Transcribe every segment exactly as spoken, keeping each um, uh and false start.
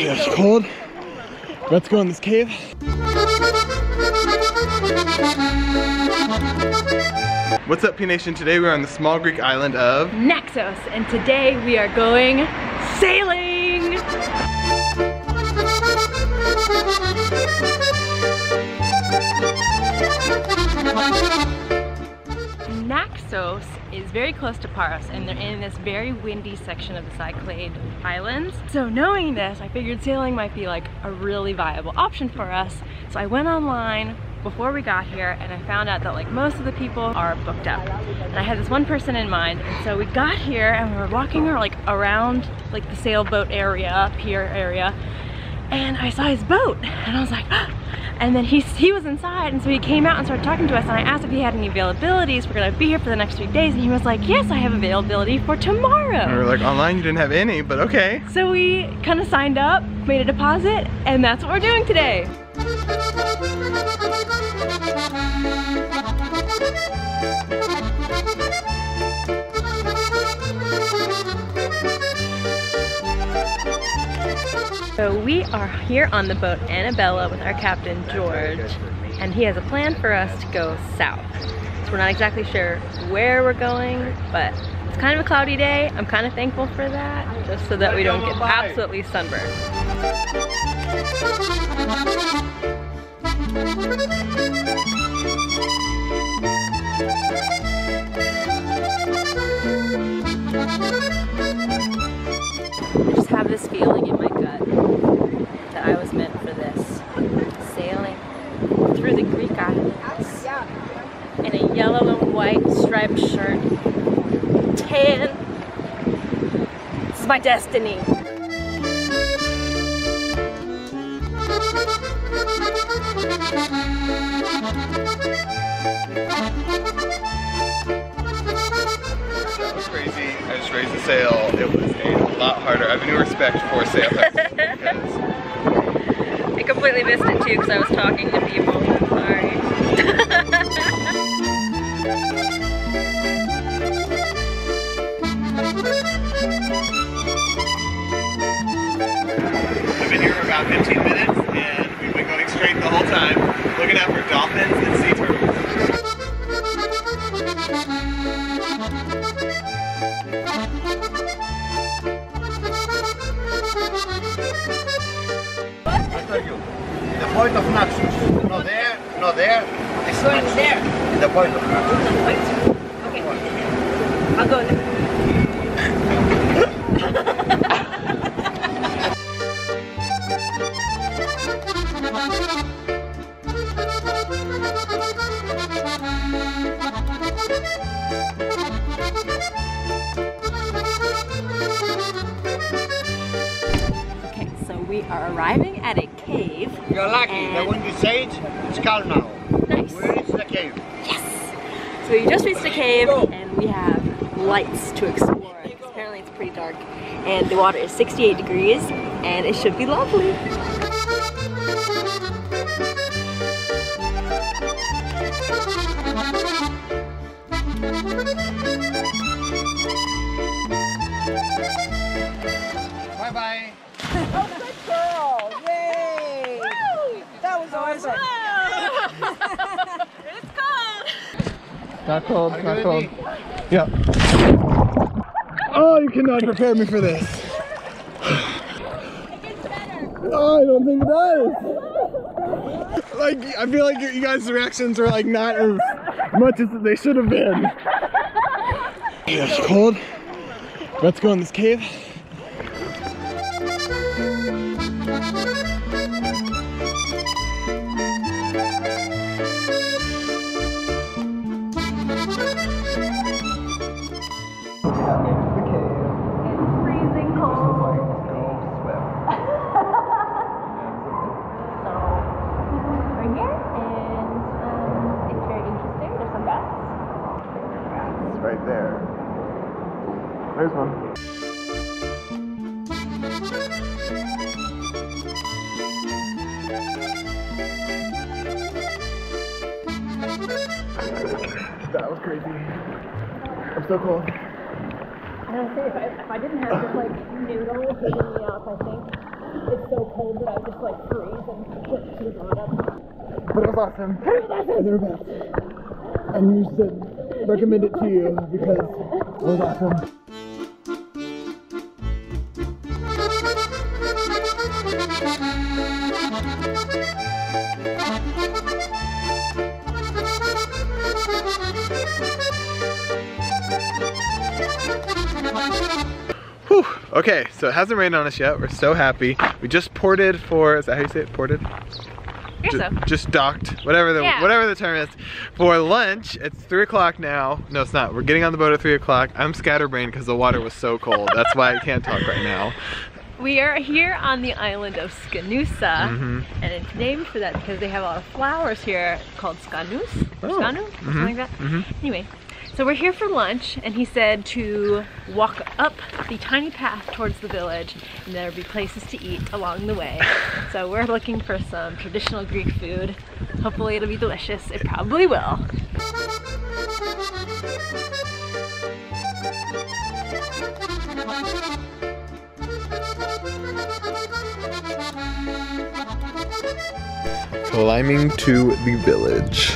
Yeah, it's cold. Let's go in this cave. What's up, P Nation? Today we're on the small Greek island of Naxos, and today we are going sailing! Naxos is very close to Paros, and they're in this very windy section of the Cyclade Islands. So knowing this, I figured sailing might be like a really viable option for us. So I went online before we got here and I found out that like most of the people are booked up. And I had this one person in mind, and so we got here and we were walking her like around like the sailboat area, pier area, and I saw his boat and I was like, ah! And then he, he was inside, and so he came out and started talking to us, and I asked if he had any availabilities. We're gonna be here for the next three days, and he was like, yes, I have availability for tomorrow. And we were like, online you didn't have any, but okay. So we kinda signed up, made a deposit, and that's what we're doing today. So we are here on the boat Annabella with our captain George, and he has a plan for us to go south. So we're not exactly sure where we're going, but it's kind of a cloudy day. I'm kind of thankful for that, just so that we don't get absolutely sunburned. I just have this feeling in my gut that I was meant for this. Sailing through the Greek islands in a yellow and white striped shirt. Tan. This is my destiny. That was crazy. I just raised the sail. It was a lot harder. I have a new respect for sailors. I completely missed it too because I was talking to people. I'm sorry. We've been here for about fifteen minutes and we've been going straight the whole time, looking out for dolphins and sea turtles. You. The point of Naxos. Not there, not there. It's going there. The point of Naxos. Okay. I'll go there. Okay, so we are arriving at a cave. You're lucky, and the wind is sage, it's calm now. Nice. We reached the cave. Yes! So we just reached the cave and we have lights to explore. Apparently it's pretty dark and the water is sixty-eight degrees and it should be lovely. Bye bye! Oh, good girl! Awesome. It's cold. Not cold, not cold. Yeah. Oh, you cannot prepare me for this. It gets better. Oh, I don't think it does. Like, I feel like you guys' reactions are like not as much as they should have been. Yeah, it's cold. Let's go in this cave. Right there. There's one. That was crazy. I'm so cold. I don't see if I, if I didn't have this like noodle hitting me off, I think it's so cold that I would just like freeze and get to the ground up. But it was awesome. It was awesome. And they were best. And you should recommend it to you because it was awesome. Whew. Okay, so it hasn't rained on us yet. We're so happy. We just ported for, is that how you say it? Ported? J so. Just docked, whatever the yeah. whatever the term is. For lunch, it's three o'clock now. No, it's not. We're getting on the boat at three o'clock. I'm scatterbrained because the water was so cold. That's why I can't talk right now. We are here on the island of Schinoussa, mm-hmm. and it's named for that because they have a lot of flowers here called Skanus, oh. Skanus, mm-hmm. something like that. Mm-hmm. Anyway, so we're here for lunch, and he said to walk up the tiny path towards the village, and there'll be places to eat along the way. So we're looking for some traditional Greek food. Hopefully it'll be delicious. It probably will. Climbing to the village.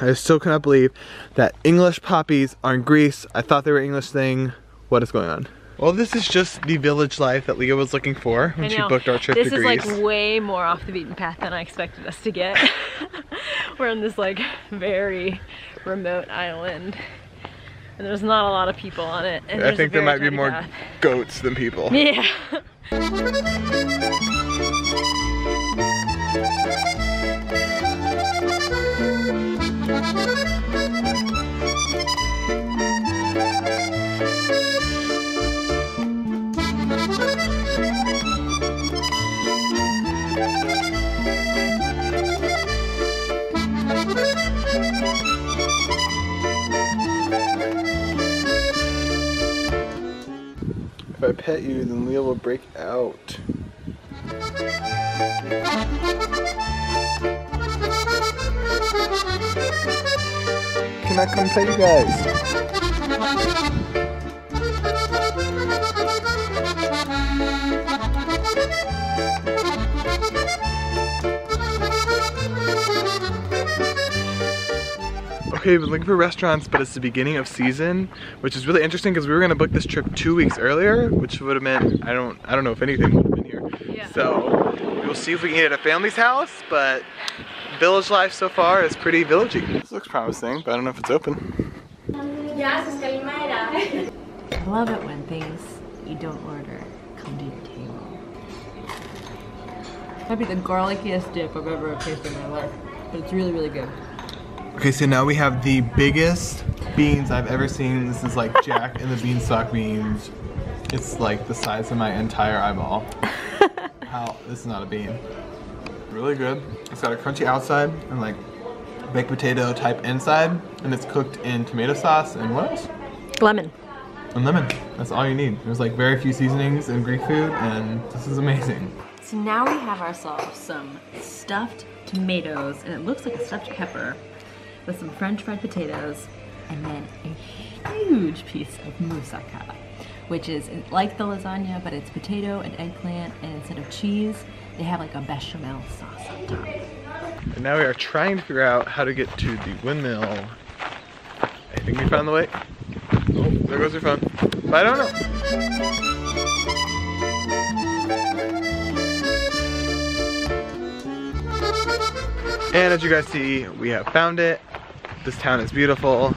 I still cannot believe that English poppies are in Greece. I thought they were an English thing. What is going on? Well, this is just the village life that Leah was looking for when she booked our trip to Greece. This is like way more off the beaten path than I expected us to get. We're on this like very remote island. And there's not a lot of people on it. And I think there might be more path. goats than people. Yeah. If I pet you, then Leah will break out. Can I come play, you guys? Okay, we've been looking for restaurants, but it's the beginning of season, which is really interesting because we were going to book this trip two weeks earlier, which would have meant I don't I don't know if anything would have been here. Yeah. So we'll see if we can eat at a family's house, but village life so far is pretty villagey. This looks promising, but I don't know if it's open. I love it when things you don't order come to your table. That'd be the garlickiest dip I've ever tasted in my life, but it's really, really good. Okay, so now we have the biggest beans I've ever seen. This is like Jack and the Beanstalk beans. It's like the size of my entire eyeball. How? This is not a bean. Really good. It's got a crunchy outside and like baked potato type inside, and it's cooked in tomato sauce and what else? Lemon. And lemon. That's all you need. There's like very few seasonings in Greek food, and this is amazing. So now we have ourselves some stuffed tomatoes, and it looks like a stuffed pepper with some French fried potatoes, and then a huge piece of moussaka, which is like the lasagna, but it's potato and eggplant, and instead of cheese, they have like a bechamel sauce on top. And now we are trying to figure out how to get to the windmill. I think we found the way. Oh, there goes your phone. But I don't know. And as you guys see, we have found it. This town is beautiful.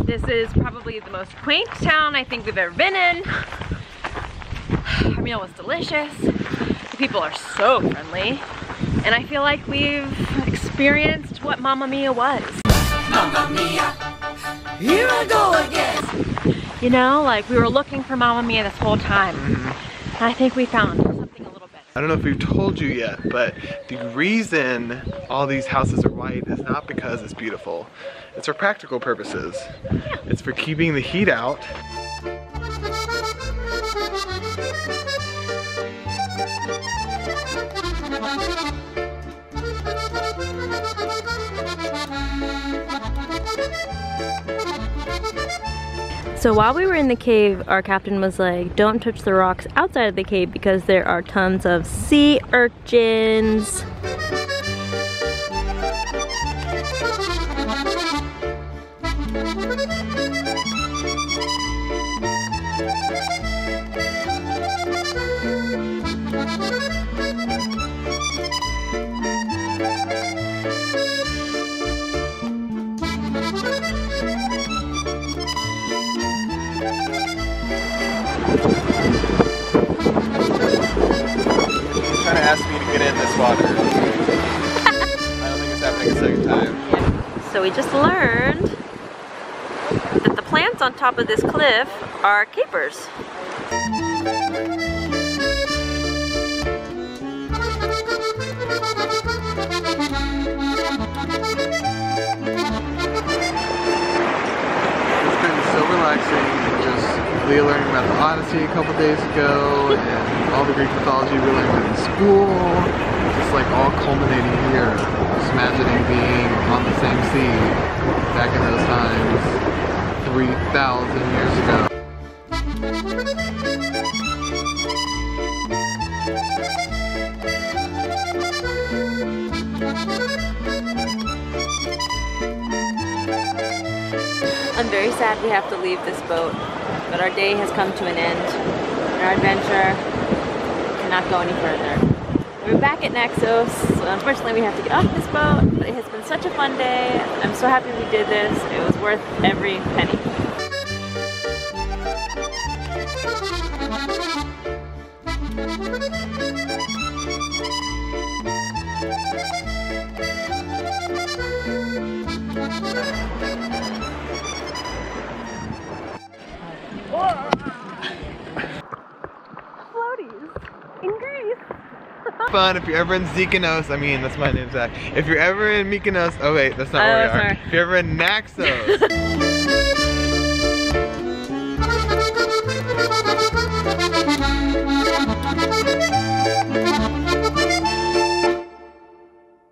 This is probably the most quaint town I think we've ever been in. Our meal was delicious. The people are so friendly. And I feel like we've experienced what Mamma Mia was. Mamma Mia, here I go again. You know, like we were looking for Mamma Mia this whole time. Mm-hmm. And I think we found something a little better. I don't know if we've told you yet, but the reason all these houses are white is not because it's beautiful. It's for practical purposes. Yeah. It's for keeping the heat out. So while we were in the cave, our captain was like, don't touch the rocks outside of the cave because there are tons of sea urchins. So we just learned that the plants on top of this cliff are capers. It's been so relaxing just really learning about the Odyssey a couple days ago and all the Greek mythology we learned in school. It's like all culminating here, just imagining being on the same sea back in those times three thousand years ago. I'm very sad we have to leave this boat, but our day has come to an end and our adventure cannot go any further. We're back at Naxos, so unfortunately we have to get off this boat, but it has been such a fun day. I'm so happy we did this. It was worth every penny. Fun. If you're ever in Zakynthos, I mean that's my name, Zach. If you're ever in Mykonos, oh wait, that's not uh, where we are. If you're ever in Naxos.